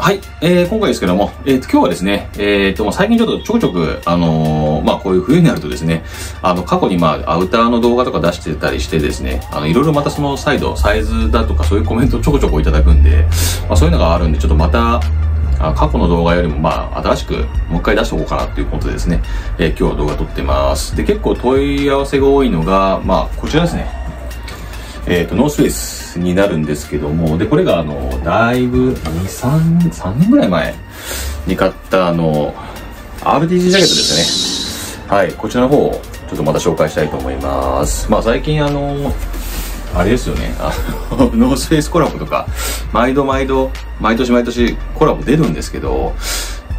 はい、今回ですけども、今日はですね、最近ちょくちょく、こういう冬になるとですね、過去にアウターの動画とか出してたりしてですね、いろいろまたその再度、サイズだとかそういうコメントをちょこちょこいただくんで、そういうのがあるんで、ちょっとまた、過去の動画よりも、新しく、もう一回出しておこうかなっていうことでですね、今日は動画撮ってます。で、結構問い合わせが多いのが、こちらですね。ノースフェイスになるんですけども、で、これがだいぶ3年ぐらい前に買ったRTG ジャケットですよね。はい、こちらの方をちょっとまた紹介したいと思います。最近あれですよね、ノースフェイスコラボとか、毎年コラボ出るんですけど、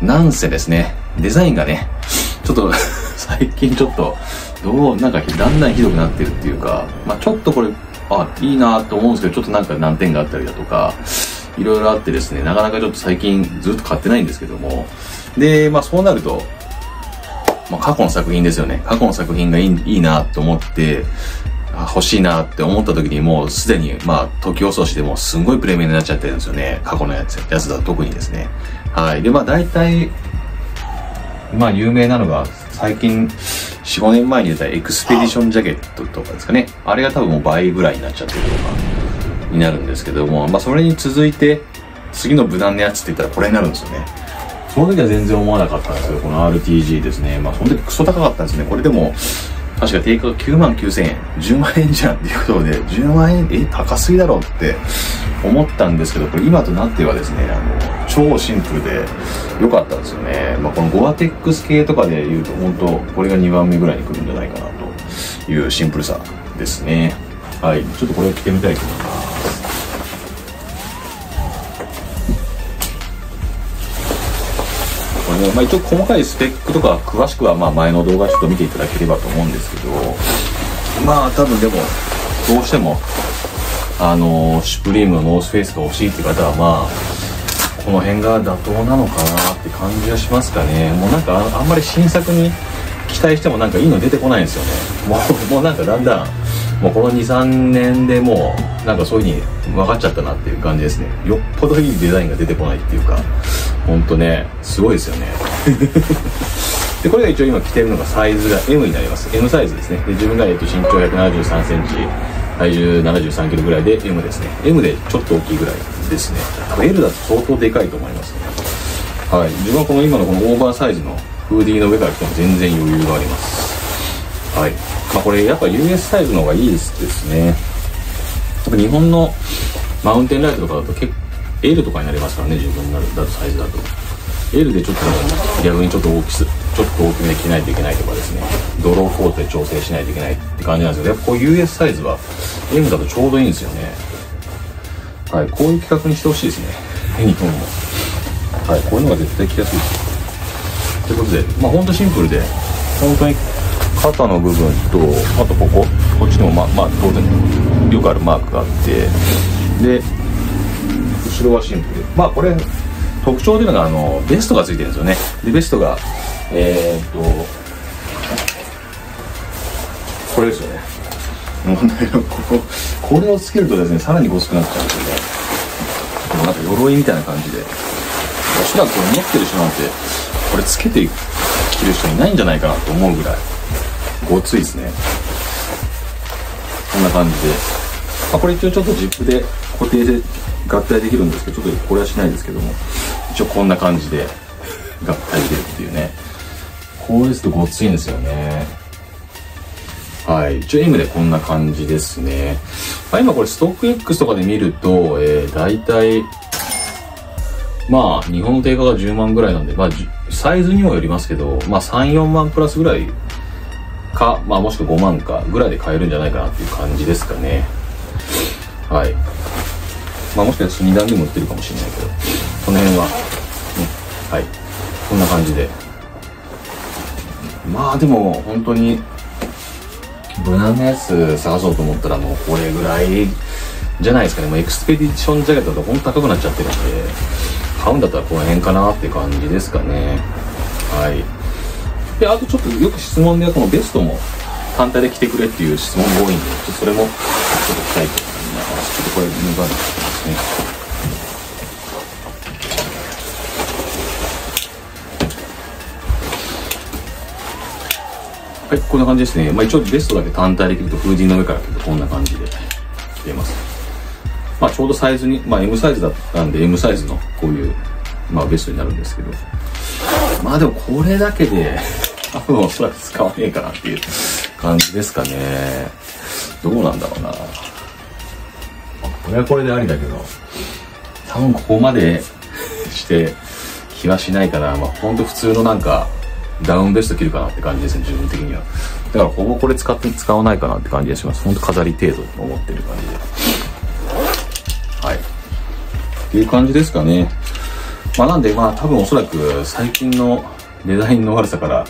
なんせですね、デザインがね、ちょっと最近ちょっと、なんかだんだんひどくなってるっていうか、ちょっとこれ、いいなと思うんですけど、ちょっとなんか難点があったりだとか、いろいろあってですね、なかなかちょっと最近ずっと買ってないんですけども。で、そうなると、過去の作品ですよね。過去の作品がいいなと思って、欲しいなって思った時にもうすでに、時遅しでもすんごいプレミアになっちゃってるんですよね。過去のやつだと特にですね。はい。で、大体、有名なのが、最近、4、5年前に出たエクスペディションジャケットとかですかね。あれが多分もう倍ぐらいになっちゃってるとか、になるんですけども、それに続いて、次の無難なやつって言ったらこれになるんですよね。その時は全然思わなかったんですけど、この RTG ですね。その時クソ高かったんですね。これでも、確か定価が99,000円、10万円じゃんっていうことで、10万円、高すぎだろうって思ったんですけど、これ今となってはですね、超シンプルで良かったんですよね。このゴアテックス系とかで言うと、本当これが2番目ぐらいに来るんじゃないかなというシンプルさですね。はい、ちょっとこれを着てみたいと思います。一応細かいスペックとか詳しくは前の動画ちょっと見ていただければと思うんですけど、多分でもどうしてもシュプリームのノースフェイスが欲しいって方はこの辺が妥当なのかなって感じがしますかね。もうなんかあんまり新作に期待してもなんかいいの出てこないんですよね。もうなんかだんだんもうこの 2,3 年でもうなんかそういう風に分かっちゃったなっていう感じですね。よっぽどいいデザインが出てこないっていうか、ほんとね、すごいですよね。で、これが一応今着てるのがサイズが M になります。M サイズですね。で、自分が身長173センチ、体重73キロぐらいで M ですね。M でちょっと大きいぐらいですね。L だと相当でかいと思いますね。はい。自分は今のこのオーバーサイズのフーディーの上から着ても全然余裕があります。はい。これやっぱ US サイズの方がいいですね。日本のマウンテンライトとかだと結構L とかになりますからね、自分になるだとサイズだと L でちょっと逆にちょっと大きめで着ないといけないとかですね、ドローコートで調整しないといけないって感じなんですけど、やっぱこう US サイズは M だとちょうどいいんですよね。はい、こういう企画にしてほしいですね、日本も。はい、こういうのが絶対着やすいということで、ほんとシンプルで、本当に肩の部分とあとこっちにも当然よくあるマークがあって、で後ろはシンプル。これ特徴というのがベストがついてるんですよね。でベストがこれですよね。問題はこれをつけるとですね、さらに薄くなっちゃうんですよね。なんか鎧みたいな感じで、おそらくこれ持ってる人なんてこれつけて着る人いないんじゃないかなと思うぐらいごついですね。こんな感じで、これ一応ちょっとジップで固定で合体できるんですけど、ちょっとこれはしないですけども、一応こんな感じで合体できるっていうね。こうですとごついんですよね。はい、一応 M でこんな感じですね。今これストック X とかで見ると、大体日本の定価が10万ぐらいなんで、サイズにもよりますけど、3、4万プラスぐらいか、もしくは5万かぐらいで買えるんじゃないかなっていう感じですかね。はい。もしかしたら2段でも売ってるかもしれないけど、この辺は、ね、はい、こんな感じで。でも、本当に、無難なやつ探そうと思ったら、もうこれぐらいじゃないですかね。エクスペディションジャケットだと、ほんと高くなっちゃってるんで、買うんだったらこの辺かなって感じですかね。はい。で、あとちょっとよく質問で、このベストも、反対で着てくれっていう質問が多いんで、それも、ちょっと着たいと思います。ちょっとこれ、脱がない。はい、こんな感じですね。まあ、一応ベストだけ単体で着ると、風神の上から着るとこんな感じで着れます。まあ、ちょうどサイズに、まあ、M サイズだったんで、M サイズのこういう、まあ、ベストになるんですけど。まあ、でもこれだけで、多分おそらく使わねえかなっていう感じですかね。どうなんだろうな。これはこれでありだけど、多分ここまでして気はしないから、まあ、ほんと普通のなんか、ダウンベスト着るかなって感じですね、自分的には。だからほぼこれ使わないかなって感じがします。ほんと飾り程度と思ってる感じで。はい。っていう感じですかね。まあなんでまあ多分おそらく最近のデザインの悪さから、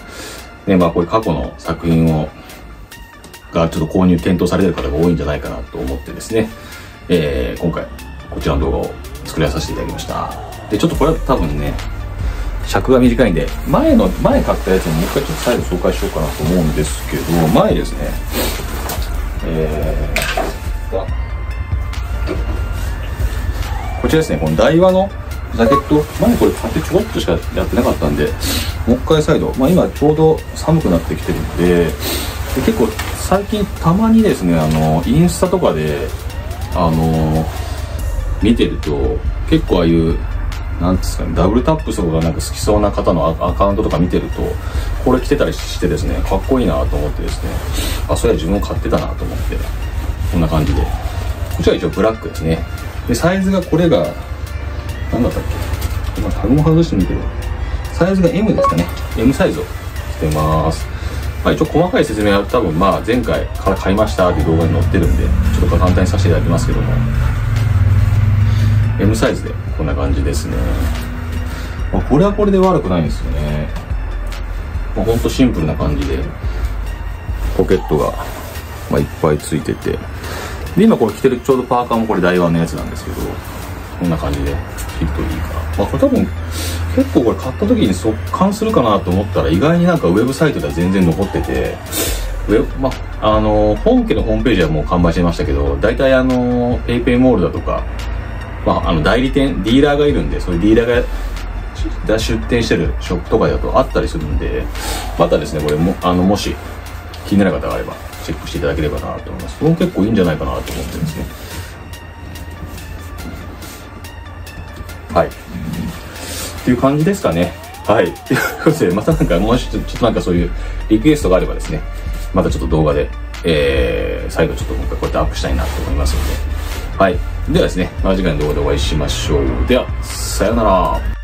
ね、まあこういう過去の作品を、がちょっと購入検討されてる方が多いんじゃないかなと思ってですね、今回こちらの動画を作らさせていただきました。で、ちょっとこれは多分ね、尺が短いんで、前買ったやつももう一回ちょっと再度紹介しようかなと思うんですけど、前ですね、こちらですね、このダイワのジャケット、前これ買ってちょこっとしかやってなかったんで、もう一回再度、まあ今ちょうど寒くなってきてるんで、結構最近たまにですね、インスタとかで、見てると、結構ああいう、なんですかね、ダブルタップとかがなんか好きそうな方のアカウントとか見てると、これ着てたりしてですね、かっこいいなと思ってですね、あ、それは自分も買ってたなと思って、こんな感じで。こちらは一応ブラックですね。で、サイズがこれが、なんだったっけ、今タグも外してみてる。サイズが M ですかね。M サイズを着てます。まあ一応細かい説明は多分まあ前回から買いましたっていう動画に載ってるんで、ちょっと簡単にさせていただきますけども。M サイズでこんな感じですね。まあ、これはこれで悪くないんですよね。まあ、ほんとシンプルな感じで、ポケットが、まあ、いっぱいついてて。で、今これ着てるちょうどパーカーもこれダイワのやつなんですけど、こんな感じで着るといいかな。まあ、これ多分、結構これ買った時に速乾するかなと思ったら、意外になんかウェブサイトでは全然残ってて、まあ、本家のホームページはもう完売してましたけど、大体PayPayモールだとか、まあ、代理店、ディーラーがいるんで、そういうディーラーが出店してるショップとかだとあったりするんで、またですね、これも、もし気になる方があれば、チェックしていただければなと思います。これも結構いいんじゃないかなと思ってるんですね。はい。っていう感じですかね。はい。ということで、またなんか、もしちょっとなんかそういうリクエストがあればですね、またちょっと動画で、再度ちょっと今回こうやってアップしたいなと思いますので、はい。ではですね、また次回の動画でお会いしましょう。では、さようなら。